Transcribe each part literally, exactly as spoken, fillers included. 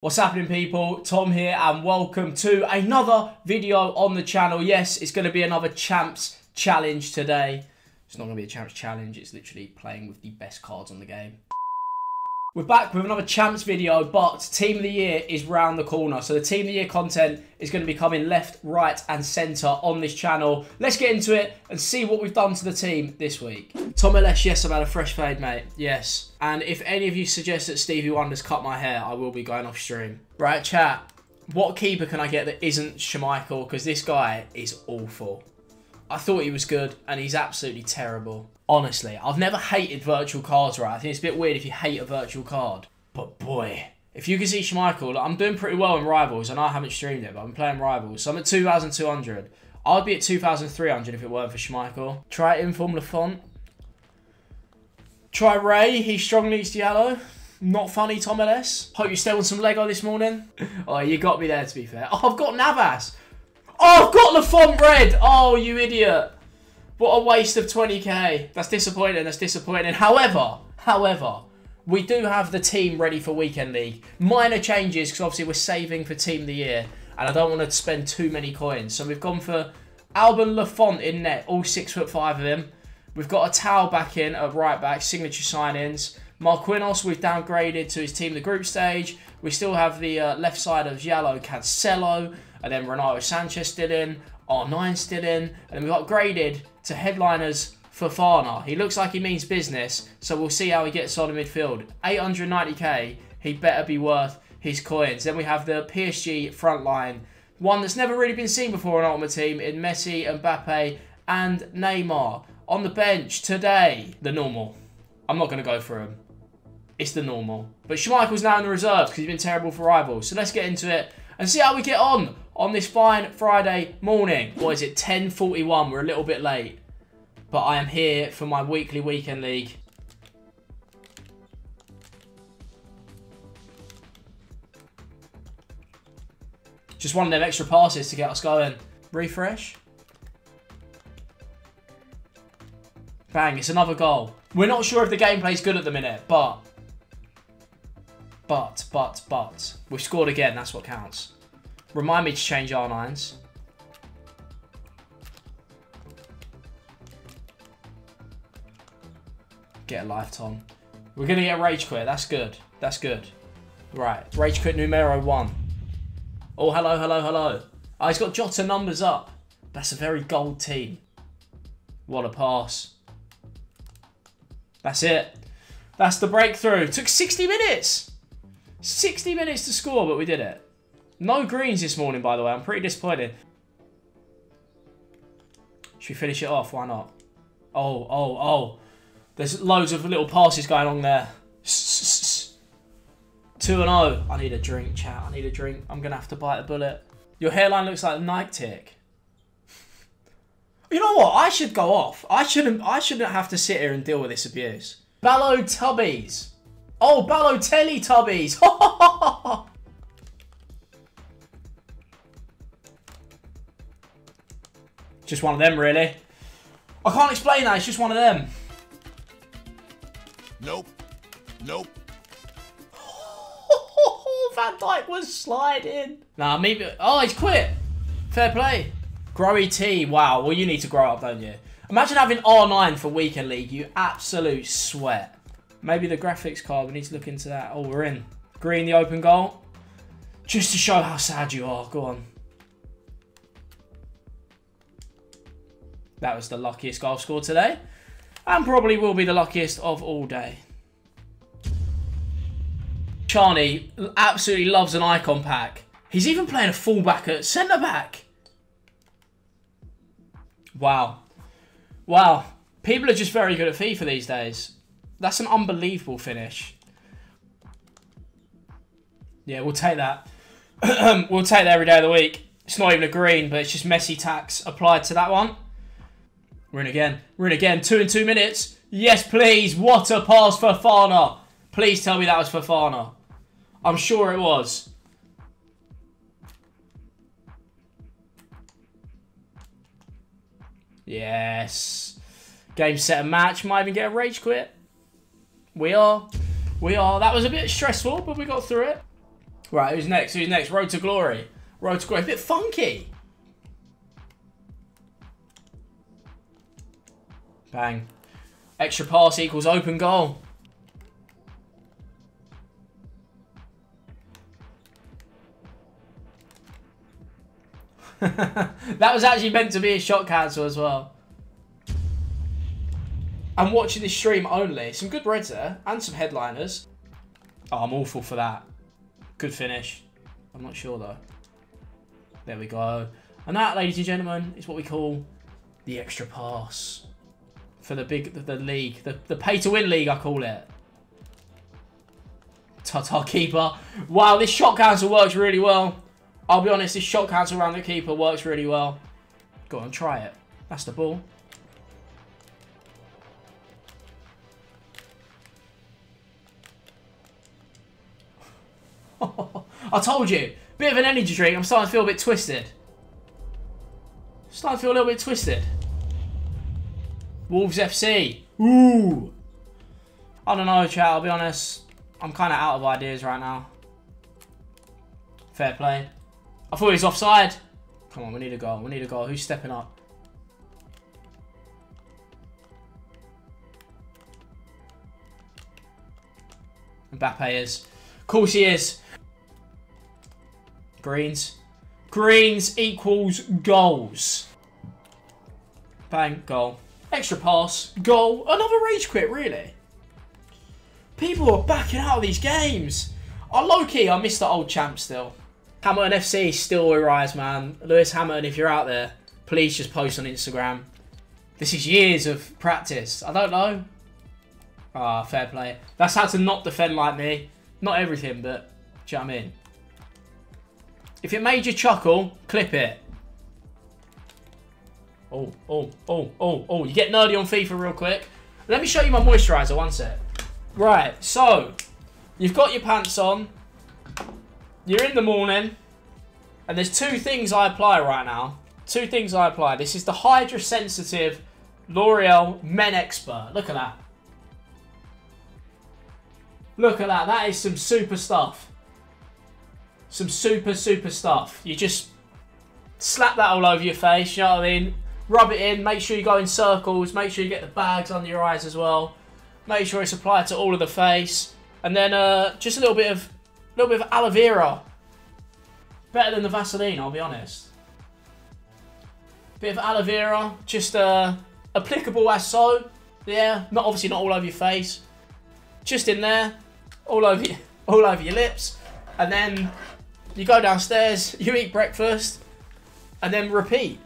What's happening, people? Tom here, and welcome to another video on the channel. Yes, it's going to be another Champs Challenge today. It's not going to be a Champs Challenge, it's literally playing with the best cards on the game. We're back with another Champs video, but Team of the Year is round the corner. So the Team of the Year content is going to be coming left, right and centre on this channel. Let's get into it and see what we've done to the team this week. Tom Leese, yes, I've had a fresh fade, mate. Yes. And if any of you suggest that Stevie Wonder's cut my hair, I will be going off stream. Right, chat. What keeper can I get that isn't Schmeichel? Because this guy is awful. I thought he was good, and he's absolutely terrible. Honestly, I've never hated virtual cards, right? I think it's a bit weird if you hate a virtual card. But boy, if you can see Schmeichel, like, I'm doing pretty well in Rivals, and I haven't streamed it, but I'm playing Rivals. So I'm at two thousand two hundred. I'd be at two thousand three hundred if it weren't for Schmeichel. Try Inform Lafont. Try Ray. He strong leads Diallo. Not funny, Tom Leese. Hope you stay on some Lego this morning. Oh, you got me there, to be fair. Oh, I've got Navas. Oh, I've got Lafont red. Oh, you idiot. What a waste of twenty K. That's disappointing. That's disappointing. However, however, we do have the team ready for Weekend League. Minor changes, because obviously we're saving for Team of the Year, and I don't want to spend too many coins. So we've gone for Alban Lafont in net, all six foot five of him. We've got a towel back in at right back, signature sign-ins. Marquinhos, we've downgraded to his team the group stage. We still have the uh, left side of Jalo Cancelo, and then Renato Sanchez still in, R nine still in, and then we've upgraded to Headliners for Fafana. He looks like he means business, so we'll see how he gets on in midfield. eight hundred ninety K, he better be worth his coins. Then we have the P S G front line, one that's never really been seen before in Ultimate Team, in Messi, Mbappe, and Neymar. On the bench today, the normal. I'm not going to go through him. It's the normal. But Schmeichel's now in the reserves because he's been terrible for Rivals. So let's get into it and see how we get on on this fine Friday morning. What is it? ten forty-one. We're a little bit late. But I am here for my weekly Weekend League. Just one of them extra passes to get us going. Refresh. Bang, it's another goal. We're not sure if the gameplay's good at the minute, but... But, but, but. We've scored again, that's what counts. Remind me to change R nines. Get a life, Tom. We're going to get rage quit, that's good. That's good. Right, rage quit numero one. Oh, hello, hello, hello. Oh, he's got Jota numbers up. That's a very gold team. What a pass. That's it. That's the breakthrough. Took sixty minutes. sixty minutes to score, but we did it. No greens this morning, by the way. I'm pretty disappointed. Should we finish it off? Why not? Oh, oh, oh. There's loads of little passes going on there. two and oh. I need a drink, chat. I need a drink. I'm going to have to bite a bullet. Your hairline looks like a Nike tick. You know what? I should go off. I shouldn't I shouldn't have to sit here and deal with this abuse. Balotelli's. Oh, Balotelli Tubbies. Just one of them, really. I can't explain that. It's just one of them. Nope. Nope. Van Dijk was sliding. Nah, maybe... Oh, he's quit. Fair play. Growy T, wow. Well, you need to grow up, don't you? Imagine having R nine for Weekend League. You absolute sweat. Maybe the graphics card. We need to look into that. Oh, we're in. Green, the open goal. Just to show how sad you are. Go on. That was the luckiest goal scored today. And probably will be the luckiest of all day. Charney absolutely loves an icon pack. He's even playing a fullback at centre-back. Wow. Wow. People are just very good at FIFA these days. That's an unbelievable finish. Yeah, we'll take that. We'll take that every day of the week. It's not even a green, but it's just Messi tax applied to that one. We're in again. We're in again. Two in two minutes. Yes, please. What a pass for Fafana. Please tell me that was for Fafana. I'm sure it was. Yes. Game, set, and match. Might even get a rage quit. We are. We are. That was a bit stressful, but we got through it. Right, who's next? Who's next? Road to Glory. Road to Glory. A bit funky. Bang. Extra pass equals open goal. That was actually meant to be a shot cancel as well. I'm watching this stream only. Some good reds there and some headliners. Oh, I'm awful for that. Good finish. I'm not sure though. There we go. And that, ladies and gentlemen, is what we call the extra pass for the big the, the league, the the pay to win league, I call it. Ta-ta, keeper. Wow, this shot cancel works really well. I'll be honest, this shot cancel around the keeper works really well. Go on, try it. That's the ball. I told you, bit of an energy drink. I'm starting to feel a bit twisted. Starting to feel a little bit twisted. Wolves F C. Ooh. I don't know, chat. I'll be honest. I'm kind of out of ideas right now. Fair play. I thought he was offside. Come on, we need a goal. We need a goal. Who's stepping up? Mbappe is. Of course he is. Greens. Greens equals goals. Bang, goal. Extra pass, goal. Another rage quit, really. People are backing out of these games. Oh, low-key, I miss the old champ still. Hamilton F C still rise, man. Lewis Hamilton, if you're out there, please just post on Instagram. This is years of practice. I don't know. Ah, oh, fair play. That's how to not defend like me. Not everything, but do you know what I mean? If it made you chuckle, clip it. Oh, oh, oh, oh, oh. You get nerdy on FIFA real quick. Let me show you my moisturiser, one sec. Right, so, you've got your pants on. You're in the morning. And there's two things I apply right now. Two things I apply. This is the Hydra Sensitive L'Oreal Men Expert. Look at that. Look at that. That is some super stuff. Some super, super stuff. You just slap that all over your face, you know what I mean? Rub it in, make sure you go in circles, make sure you get the bags under your eyes as well. Make sure it's applied to all of the face. And then uh, just a little bit of little bit of aloe vera. Better than the Vaseline, I'll be honest. Bit of aloe vera, just uh, applicable as so. Yeah, not obviously not all over your face. Just in there, all over your, all over your lips. And then you go downstairs, you eat breakfast, and then repeat.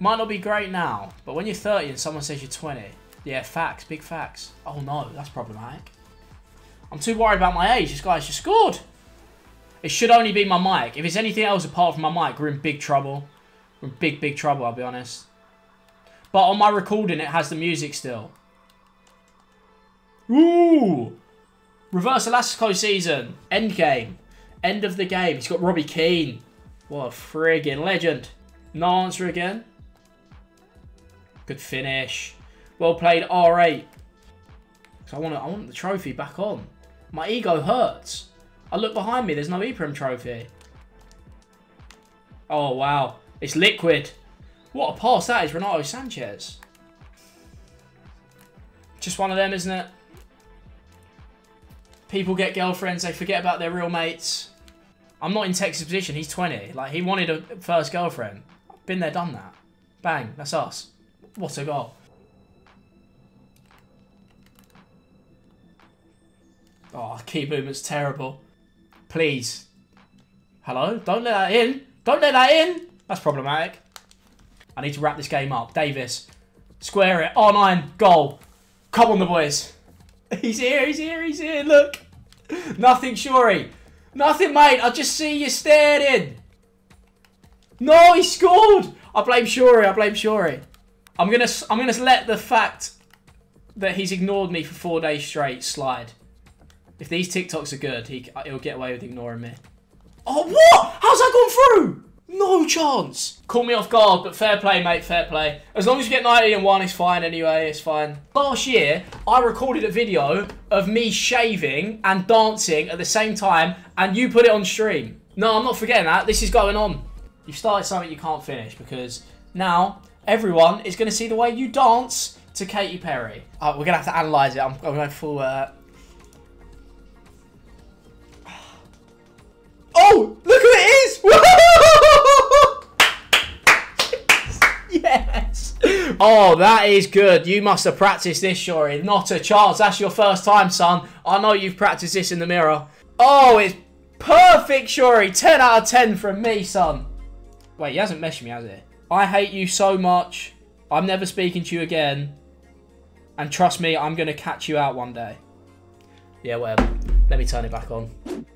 Might not be great now, but when you're thirty and someone says you're twenty, yeah, facts, big facts. Oh no, that's problematic. I'm too worried about my age. This guy's just scored. It should only be my mic. If it's anything else apart from my mic, we're in big trouble. We're in big, big trouble, I'll be honest. But on my recording, it has the music still. Ooh! Reverse Elastico season. End game. End of the game. He's got Robbie Keane. What a friggin' legend. No answer again. Good finish. Well played, R eight. So I want to, I want the trophy back on. My ego hurts. I look behind me. There's no E Prem trophy. Oh, wow. It's liquid. What a pass that is, Renato Sanchez. Just one of them, isn't it? People get girlfriends. They forget about their real mates. I'm not in Texas position. He's twenty. Like, he wanted a first girlfriend. Been there, done that. Bang. That's us. What a goal. Oh, key movement's terrible. Please. Hello? Don't let that in. Don't let that in. That's problematic. I need to wrap this game up. Davis. Square it. R nine. Goal. Come on, the boys. He's here. He's here. He's here. Look. Nothing, Shawrey. Nothing, mate. I just see you stared in. No, he scored. I blame Shawrey. I blame Shawrey. I'm gonna. I'm gonna let the fact that he's ignored me for four days straight slide. If these TikToks are good, he he'll get away with ignoring me. Oh, what? How's that gone through? No chance. Call me off guard, but fair play, mate, fair play. As long as you get ninety and one, it's fine anyway, it's fine. Last year, I recorded a video of me shaving and dancing at the same time, and you put it on stream. No, I'm not forgetting that. This is going on. You've started something you can't finish, because now everyone is going to see the way you dance to Katy Perry. Oh, we're going to have to analyse it. I'm, I'm going full... Uh... Oh! Look who it is! Yes! Oh, that is good. You must have practised this, Shawrey. Not a chance. That's your first time, son. I know you've practised this in the mirror. Oh, it's perfect, Shawrey. ten out of ten from me, son. Wait, he hasn't messaged me, has he? I hate you so much. I'm never speaking to you again. And trust me, I'm going to catch you out one day. Yeah, whatever. Let me turn it back on.